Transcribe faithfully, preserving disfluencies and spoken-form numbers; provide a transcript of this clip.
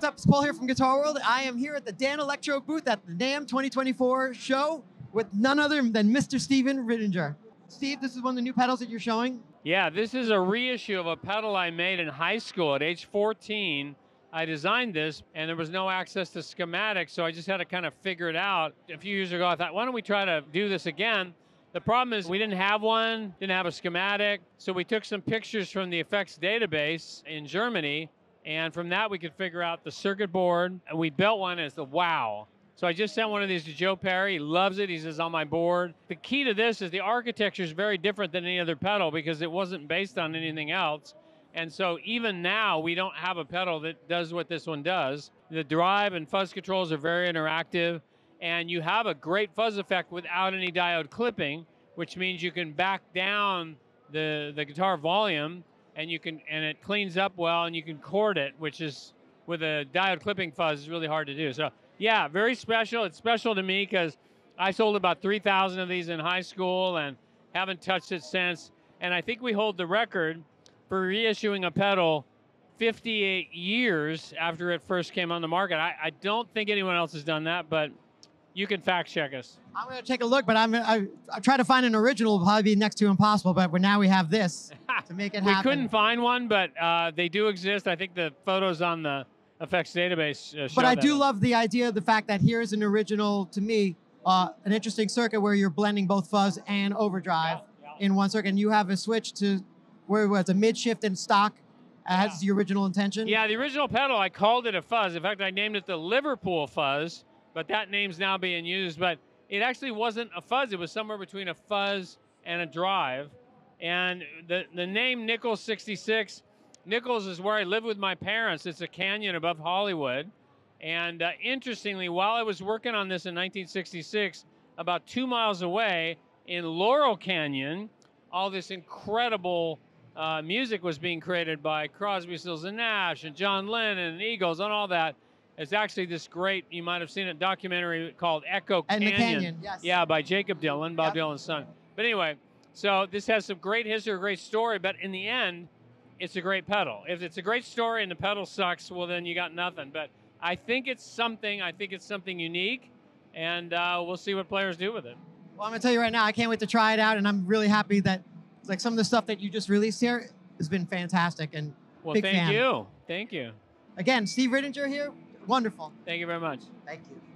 what's up? It's Paul here from Guitar World. I am here at the Danelectro booth at the NAMM twenty twenty-four show with none other than Mister Steven Ridinger. Steve, this is one of the new pedals that you're showing. Yeah, this is a reissue of a pedal I made in high school at age fourteen. I designed this, and there was no access to schematics, so I just had to kind of figure it out. A few years ago, I thought, why don't we try to do this again? The problem is we didn't have one, didn't have a schematic, so we took some pictures from the effects database in Germany, and from that we could figure out the circuit board, and we built one as the wow. So I just sent one of these to Joe Perry. He loves it. He says, on my board. The key to this is the architecture is very different than any other pedal because it wasn't based on anything else. And so even now, we don't have a pedal that does what this one does. The drive and fuzz controls are very interactive, and you have a great fuzz effect without any diode clipping, which means you can back down the, the guitar volume, and you can and it cleans up well, and you can chord it, which is, with a diode clipping fuzz, is really hard to do. So yeah, very special. It's special to me because I sold about three thousand of these in high school and haven't touched it since. And I think we hold the record for reissuing a pedal fifty-eight years after it first came on the market. I, I don't think anyone else has done that, but you can fact check us. I'm gonna take a look, but I'm I, I try to find an original. It'll probably be next to impossible, but now we have this to make it happen. We couldn't find one, but uh, they do exist. I think the photos on the effects database uh, show But I that. do love the idea of the fact that here is an original, to me, uh, an interesting circuit where you're blending both fuzz and overdrive yeah, yeah. in one circuit, and you have a switch to where it's a mid-shift in stock as yeah. the original intention? Yeah, the original pedal, I called it a fuzz. In fact, I named it the Liverpool Fuzz, but that name's now being used. But it actually wasn't a fuzz. It was somewhere between a fuzz and a drive. And the, the name Nichols sixty-six, Nichols is where I lived with my parents. It's a canyon above Hollywood. And uh, interestingly, while I was working on this in nineteen sixty-six, about two miles away in Laurel Canyon, all this incredible Uh, music was being created by Crosby, Stills, and Nash, and John Lennon, and Eagles, and all that. It's actually this great, you might have seen it, documentary called Echo and Canyon. Canyon yes. Yeah, by Jacob Dylan, Bob yep. Dylan's son. But anyway, so this has some great history, a great story, but in the end, it's a great pedal. If it's a great story and the pedal sucks, well, then you got nothing. But I think it's something, I think it's something unique, and uh, we'll see what players do with it. Well, I'm going to tell you right now, I can't wait to try it out, and I'm really happy that like some of the stuff that you just released here has been fantastic, and well, big thank fan. you, thank you. Again, Steve Ridinger here, wonderful. Thank you very much. Thank you.